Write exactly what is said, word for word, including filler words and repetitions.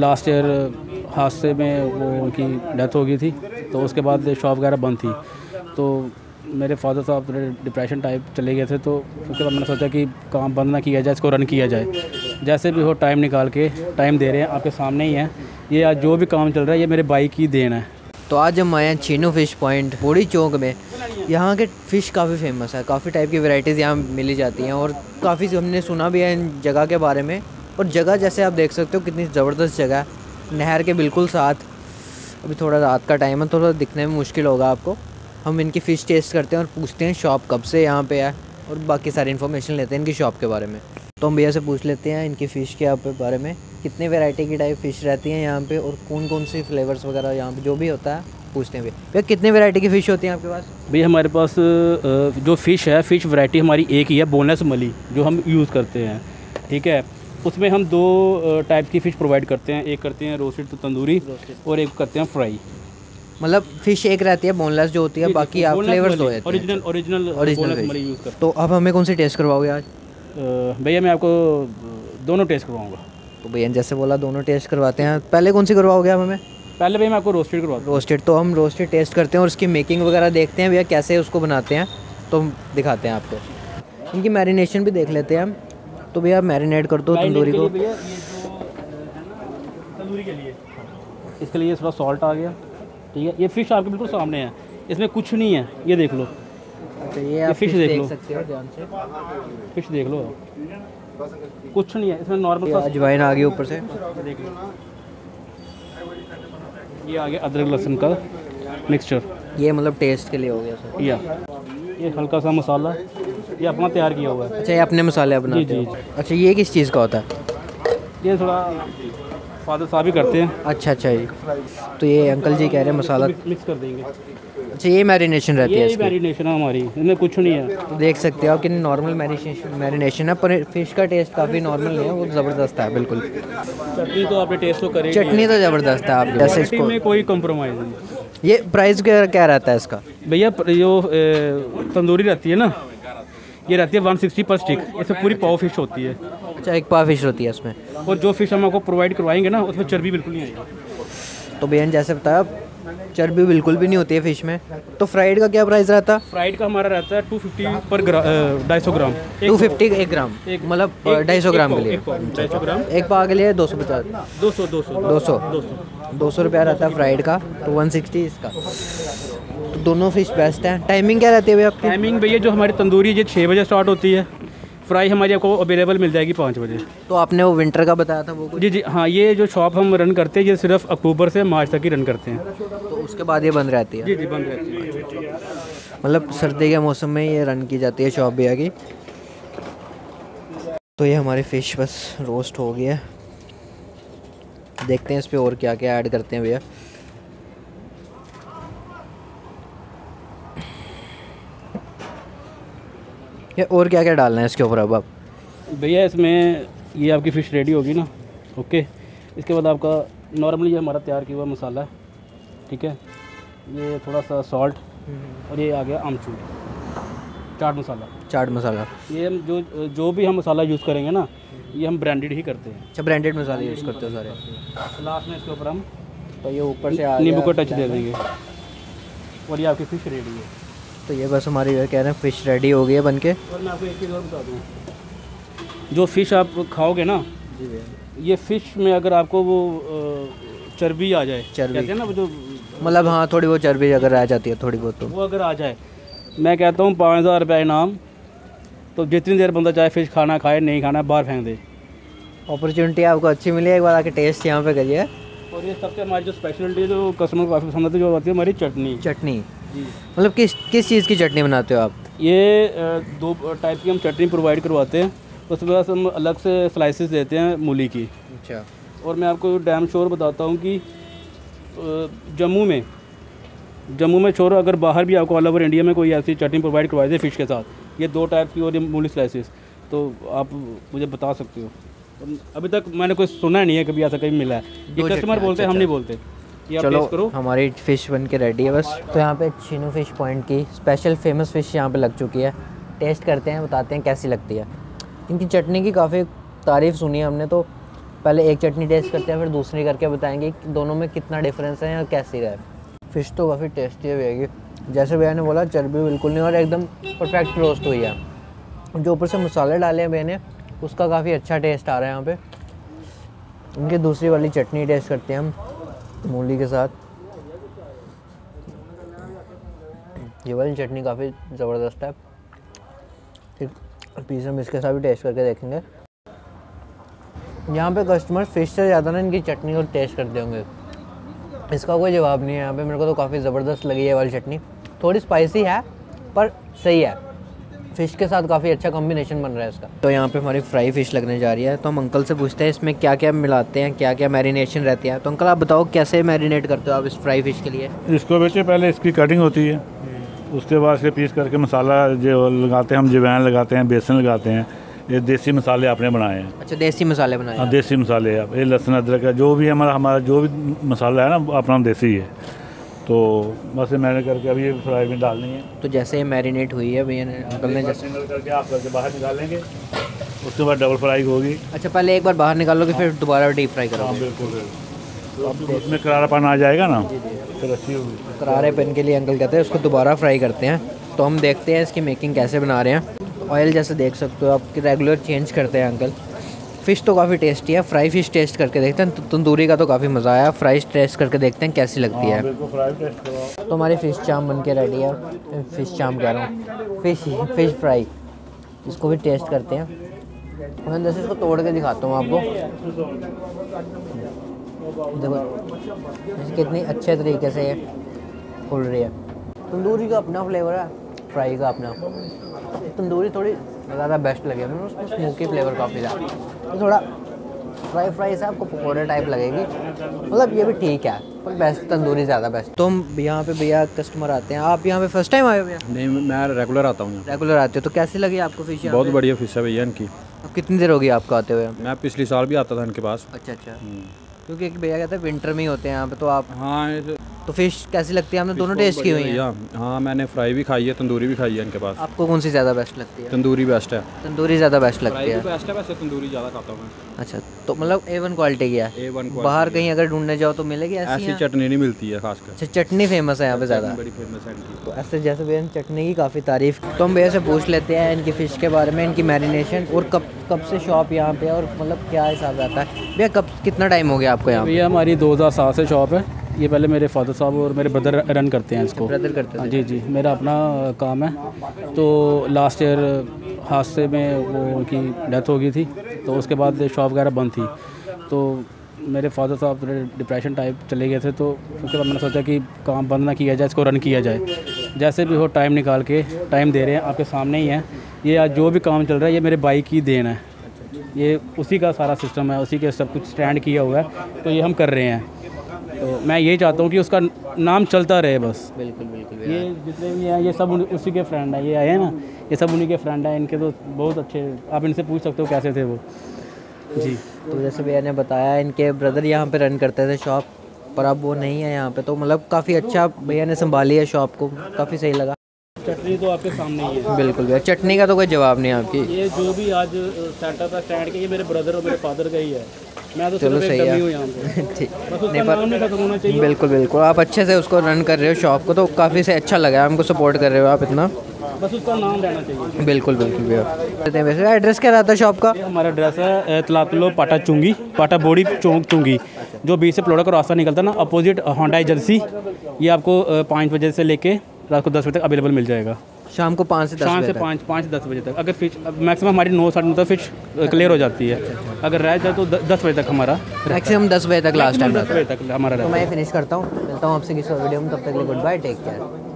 Last year हादसे में वो उनकी डेथ हो गई थी, तो उसके बाद शॉप वगैरह बंद थी। तो मेरे फादर साहब थोड़े डिप्रेशन टाइप चले गए थे, तो उसके बाद मैंने सोचा कि काम बंद ना किया जाए, इसको रन किया जाए, जैसे भी हो टाइम निकाल के। टाइम दे रहे हैं, आपके सामने ही है ये, आज जो भी काम चल रहा है ये मेरे भाई की देन है। तो आज हम आए हैं चिन्नू फ़िश पॉइंट बोड़ी चौक में। यहाँ के फ़िश काफ़ी फेमस है, काफ़ी टाइप की वैरायटीज़ यहाँ मिली जाती हैं और काफ़ी हमने सुना भी है इन जगह के बारे में। और जगह जैसे आप देख सकते हो कितनी ज़बरदस्त जगह है, नहर के बिल्कुल साथ। अभी थोड़ा रात का टाइम है, थोड़ा दिखने में मुश्किल होगा आपको। हम इनकी फ़िश टेस्ट करते हैं और पूछते हैं शॉप कब से यहाँ पे है और बाकी सारी इन्फॉर्मेशन लेते हैं इनकी शॉप के बारे में। तो हम भैया से पूछ लेते हैं इनकी फ़िश के आप बारे में, कितने वैरायटी की टाइप फ़िश रहती हैं यहाँ पे और कौन कौन सी फ्लेवर्स वगैरह यहाँ पे जो भी होता है पूछते हैं। भैया भैया कितने वैरायटी की फ़िश होती है आपके पास? भैया हमारे पास जो फ़िश है, फ़िश वैरायटी हमारी एक ही है, बोनलेस मली, जो हम यूज़ करते हैं, ठीक है। उसमें हम दो टाइप की फ़िश प्रोवाइड करते हैं, एक करते हैं रोस्टेड तो तंदूरी, और एक करते हैं फ्राई। मतलब फ़िश एक रहती है बोनलेस जो होती है, बाकी आप फ्लेवर्स हो जाते हैं। ओरिजिनल ओरिजिनल यूज़ करते हैं। तो अब हमें कौन सी टेस्ट करवाओगे आज? भैया मैं आपको दोनों टेस्ट करवाऊँगा। तो भैया जैसे बोला दोनों टेस्ट करवाते हैं। पहले कौन सी करवाओगे आप हमें? पहले भैया मैं आपको रोस्टेड करवाऊँ। रोस्टेड, तो हम रोस्टेड टेस्ट करते हैं और उसकी मेकिंग वगैरह देखते हैं भैया कैसे उसको बनाते हैं, तो हम दिखाते हैं आपको। इनकी मैरिनेशन भी देख लेते हैं हम। तो भैया मैरिनेट कर दो तंदूरी को। तंदूरी के लिए इसके लिए थोड़ा सॉल्ट आ गया, ठीक है। ये फ़िश आपके बिल्कुल सामने है, इसमें कुछ नहीं है, ये देख लो। अच्छा, ये, ये आप फिश देख, देख लो सकते हो ध्यान से, फिश देख लो, कुछ नहीं है इसमें, नॉर्मल सा। अजवाइन आ गई ऊपर से, देख लो। ये आ गया अदरक लहसुन का मिक्सचर, ये मतलब टेस्ट के लिए हो गया सर। या ये हल्का सा मसाला, ये अपना तैयार किया हुआ है। अच्छा, ये अपने मसाले बनाते हो? अच्छा, ये किस चीज़ का होता है? ये थोड़ा फादर साहब ही करते हैं। अच्छा अच्छा जी। तो ये अंकल जी कह रहे हैं मसाला मिक्स कर देंगे। अच्छा, ये मैरिनेशन रहती है? ये मैरिनेशन है हमारी, इसमें कुछ नहीं है। तो देख सकते हो कि नॉर्मल मैरिनेशन मैरिनेशन है, पर फिश का टेस्ट काफ़ी नॉर्मल है, वो ज़बरदस्त है बिल्कुल। चटनी तो आपने टेस्ट तो करेंगे, चटनी तो ज़बरदस्त है आप जैसे, इसमें कोई कम्प्रोमाइज़ नहीं। ये प्राइस क्या क्या रहता है इसका? भैया जो तंदूरी रहती है ना, ये रहती है एक सौ साठ पर स्टिक, इसमें पूरी पाव फिश होती है। अच्छा, एक पाव फिश होती है इसमें, और जो फिश हम आपको प्रोवाइड करवाएंगे ना, उसमें चर्बी बिल्कुल नहीं आएगी। तो भैया जैसे बताया चर्बी बिल्कुल भी नहीं होती है फ़िश में। तो फ्राइड का क्या प्राइस रहता है? फ्राइड का हमारा रहता है टू फिफ्टी पर ढाई सौ ग्राम। टू फिफ्टी एक ग्राम, मतलब ढाई सौ ग्राम के लिए, ढाई सौ ग्राम एक पाव के लिए दो सौ पचास दो सौ दो सौ दो सौ दो सौ रुपया रहता है फ्राइड का, तो वन सिक्सटी इसका। तो दोनों फिश बेस्ट हैं। टाइमिंग क्या रहती है भैया आपकी? टाइमिंग भैया जो हमारी तंदूरी ये छः बजे स्टार्ट होती है, फ्राई हमारी आपको अवेलेबल मिल जाएगी पाँच बजे। तो आपने वो विंटर का बताया था वो? जी जी हाँ, ये जो शॉप हम रन करते हैं ये सिर्फ अक्टूबर से मार्च तक ही रन करते हैं, तो उसके बाद ये बंद रहती है। जी जी बंद रहती है, मतलब सर्दी के मौसम में ये रन की जाती है शॉप भैया की। तो ये हमारी फ़िश बस रोस्ट हो गई है, देखते हैं इस पर और क्या क्या ऐड करते हैं भैया। ये और क्या क्या डालना है इसके ऊपर अब आप? भैया इसमें ये आपकी फ़िश रेडी होगी ना, ओके। इसके बाद आपका नॉर्मली ये हमारा तैयार किया हुआ मसाला है, ठीक है। ये थोड़ा सा सॉल्ट, और ये आ गया आमचूर चाट मसाला। चाट मसाला ये जो जो भी हम मसाला यूज़ करेंगे ना, ये हम ब्रांडेड ही करते हैं। अच्छा, ब्रांडेड मसाले यूज़ करते हो सारे। लास्ट में इसके ऊपर हम तो ये ऊपर से नींबू का टच दे देंगे, और ये आपकी फ़िश रेडी है। तो ये बस हमारी कह रहे हैं फ़िश रेडी हो गई है बनके। और मैं आपको एक चीज़ और बता दूँ, जो फ़िश आप खाओगे ना जी, ये फ़िश में अगर आपको वो चर्बी आ जाए, चर्बी कहते हैं ना वो, जो मतलब हाँ थोड़ी बहुत चर्बी अगर आ जाती है थोड़ी बहुत, तो वो अगर आ जाए, मैं कहता हूँ पाँच हज़ार रुपया इनाम। तो जितनी देर बंदा चाहे फ़िश खाना खाए नहीं खाना बाहर फेंक दे। अपॉर्चुनिटी आपको अच्छी मिली है, एक बार आके टेस्ट यहाँ पर करिए। और ये सबसे हमारी जो स्पेशलिटी जो कस्टमर को काफ़ी पसंद आती है, जो आती है हमारी चटनी। चटनी मतलब किस किस चीज़ की चटनी बनाते हो आप? ये दो टाइप की हम चटनी प्रोवाइड करवाते हैं, उसके बाद हम अलग से स्लाइसेस देते हैं मूली की। अच्छा। और मैं आपको डैम शोर बताता हूँ कि जम्मू में जम्मू में शोर अगर बाहर भी आपको ऑल ओवर इंडिया में कोई ऐसी चटनी प्रोवाइड करवाई दे फ़िश के साथ, ये दो टाइप की और ये मूली स्लाइसेस, तो आप मुझे बता सकते हो। अभी तक मैंने कोई सुना नहीं है, कभी ऐसा कहीं मिला है। ये कस्टमर बोलते हैं, हम नहीं बोलते। चलो करो, हमारी फ़िश बन के रेडी है बस। तो यहाँ पे चिन्नू फ़िश पॉइंट की स्पेशल फेमस फ़िश यहाँ पे लग चुकी है, टेस्ट करते हैं, बताते हैं कैसी लगती है। इनकी चटनी की काफ़ी तारीफ़ सुनी है हमने, तो पहले एक चटनी टेस्ट करते हैं फिर दूसरी करके बताएंगे कि दोनों में कितना डिफरेंस है या कैसी है। फ़िश तो काफ़ी टेस्टी हुई है, जैसे भैया ने बोला चर्बी बिल्कुल नहीं और एकदम परफेक्ट रोस्ट हुई है। जो ऊपर से मसाले डाले हैं भैया ने उसका काफ़ी अच्छा टेस्ट आ रहा है यहाँ पे। उनकी दूसरी वाली चटनी टेस्ट करते हैं हम मूली के साथ। ये वाली चटनी काफ़ी ज़बरदस्त है। फिर पीस हम इसके साथ भी टेस्ट करके देखेंगे। यहाँ पे कस्टमर फ़िश से ज़्यादा ना इनकी चटनी और टेस्ट करते होंगे, इसका कोई जवाब नहीं है। यहाँ पे मेरे को तो काफ़ी ज़बरदस्त लगी है वाली चटनी। थोड़ी स्पाइसी है पर सही है, फ़िश के साथ काफ़ी अच्छा कॉम्बिनेशन बन रहा है इसका। तो यहाँ पे हमारी फ्राई फ़िश लगने जा रही है, तो हम अंकल से पूछते हैं इसमें क्या क्या मिलाते हैं, क्या क्या मैरिनेशन रहती है। तो अंकल आप बताओ कैसे मैरिनेट करते हो आप इस फ्राई फ़िश के लिए? इसको बेचे पहले इसकी कटिंग होती है, उसके बाद से पीस करके मसाला जो लगाते हैं हम, जवैन लगाते हैं, बेसन लगाते हैं, ये देसी मसाले आपने बनाए हैं। अच्छा देसी मसाले बनाए हैं? हाँ देसी मसाले, आप ये लहसुन अदरक का जो भी हमारा हमारा जो भी मसाला है ना अपना देसी है, तो बस मैरिनेट करके अभी ये फ्राई में डालनी है। तो जैसे मैरिनेट हुई है भैया करके आप करके बाहर निकालेंगे, उसके बाद डबल फ्राई होगी। अच्छा पहले एक बार बाहर निकालोगे फिर दोबारा डीप फ्राई करोगे? बिल्कुल, तो उसमें करारापन आ जाएगा ना, फिर अच्छी होगी। करारेपन के लिए अंकल कहते हैं उसको दोबारा फ्राई करते हैं। तो हम देखते हैं इसकी मेकिंग कैसे बना रहे हैं। ऑयल जैसे देख सकते हो आप रेगुलर चेंज करते हैं अंकल। फ़िश तो काफ़ी टेस्टी है, फ्राई फ़िश टेस्ट करके देखते हैं। तंदूरी का तो काफ़ी मज़ा आया, फ्राई टेस्ट करके देखते हैं कैसी लगती है। तो हमारी फ़िश चाम बन के रेडी है, फ़िश चाम कह रहा हूँ, फ़िश फ़िश फ्राई। इसको भी टेस्ट करते हैं, मैं जैसे इसको तोड़ के दिखाता हूँ आपको। देखो कितनी अच्छे तरीके से ये खुल रही है। तंदूरी का अपना फ्लेवर है, फ्राई का अपना। तंदूरी थोड़ी ज़्यादा बेस्ट लगे मुझे, उसमें स्मोकी फ्लेवर काफ़ी था। तो थोड़ा फ्राई फ्राई से आपको पकौड़े टाइप लगेगी, मतलब ये भी ठीक है पर बेस्ट तंदूरी ज़्यादा बेस्ट। तो हम यहाँ पे भैया कस्टमर आते हैं। आप यहाँ पे फर्स्ट टाइम आए हो भैया? नहीं मैं रेगुलर आता हूँ। रेगुलर आते हो, तो कैसी लगी आपको फिश? बहुत बढ़िया फिश है भैया इनकी। कितनी देर होगी आपको आते हुए? मैं पिछले साल भी आता था इनके पास। अच्छा अच्छा, क्योंकि एक भैया कहते हैं विंटर में ही होते हैं यहाँ पे तो आप। हाँ तो फिश कैसी लगती है? हमने दोनों टेस्ट की हुई है। हाँ मैंने फ्राई भी खाई है, तंदूरी भी खाई है इनके पास। आपको कौन सी ज़्यादा बेस्ट लगती है? तंदूरी बेस्ट है। तंदूरी ज़्यादा बेस्ट लगती है? बेस्ट है वैसे, तंदूरी ज़्यादा खाता हूँ मैं। अच्छा, तो मतलब ए वन क्वालिटी की है। बाहर कहीं अगर ढूंढने जाओ तो मिलेगी ऐसी चटनी? नहीं मिलती है खासकर। अच्छा चटनी फेमस है यहाँ पे ज़्यादा, बड़ी फेमस है। तो ऐसे जैसे भैया चटनी की काफ़ी तारीफ। तो हम भैया से पूछ लेते हैं इनकी फ़िश के बारे में, इनकी मैरिनेशन और कब कब से शॉप यहाँ पे और मतलब क्या हिसाब रहता है भैया? कब कितना टाइम हो गया आपको यहाँ? भैया हमारी दो हज़ार सात से शॉप है। ये पहले मेरे फादर साहब और मेरे ब्रदर रन करते हैं इसको। ब्रदर करते हैं? जी जी, मेरा अपना काम है। तो लास्ट ईयर हादसे में वो उनकी डेथ हो गई थी, तो उसके बाद शॉप वगैरह बंद थी। तो मेरे फादर साहब थोड़े डिप्रेशन टाइप चले गए थे, तो उसके बाद मैंने सोचा कि काम बंद ना किया जाए, इसको रन किया जाए जैसे भी हो। टाइम निकाल के, टाइम दे रहे हैं आपके सामने ही है ये। आज जो भी काम चल रहा है ये मेरे भाई की देन है, ये उसी का सारा सिस्टम है, उसी के सब कुछ स्टैंड किया हुआ है। तो ये हम कर रहे हैं, तो मैं यही चाहता हूँ कि उसका नाम चलता रहे बस। बिल्कुल बिल्कुल, ये जितने भी हैं ये सब उसी के फ्रेंड हैं। ये आए हैं ना, ये सब उन्हीं के फ्रेंड हैं। इनके तो बहुत अच्छे, आप इनसे पूछ सकते हो कैसे थे वो जी। तो जैसे भैया ने बताया इनके ब्रदर यहाँ पे रन करते थे शॉप, पर अब वो नहीं है यहाँ पे। तो मतलब काफ़ी अच्छा भैया ने संभाली है शॉप को, काफ़ी सही लगा। चटनी तो आपके सामने ही है। बिल्कुल भैया, चटनी का तो कोई जवाब नहीं है आपकी। ये जो भी आज सेंटर था स्टैंड के, ये मेरे ब्रदर और मेरे फादर का ही है। मैं तो चलो सही है, ठीक नहीं पर बिल्कुल बिल्कुल आप अच्छे से उसको रन कर रहे हो शॉप को, तो काफ़ी से अच्छा लगा। हमको सपोर्ट कर रहे हो आप इतना, बस उसका नाम रहना चाहिए। बिल्कुल बिल्कुल भैया। वैसे एड्रेस क्या रहता है शॉप का? हमारा एड्रेस है तला पाटा चुंगी, पाटा बोड़ी चौक चुंगी, जो बीच से प्लोड़ा का रास्ता निकलता है ना, अपोजिट होंडा एजेंसी। ये आपको पाँच बजे से लेके रात को दस बजे तक अवेलेबल मिल जाएगा। शाम को पाँच से दस शाम से पाँच पाँच दस बजे तक। अगर फिश मैक्सिमम हमारी नौ साढ़े नौ तक फिश क्लियर हो जाती है। अगर रह जाए तो द, दस बजे तक हमारा मैक्सिमम दस बजे तक लास्ट टाइम दस बजे तक हमारा रहता है। तो मैं फिनिश करता हूँ, मिलता हूँ आपसे किसी और वीडियो में, तब तक गुड बाय, टेक केयर।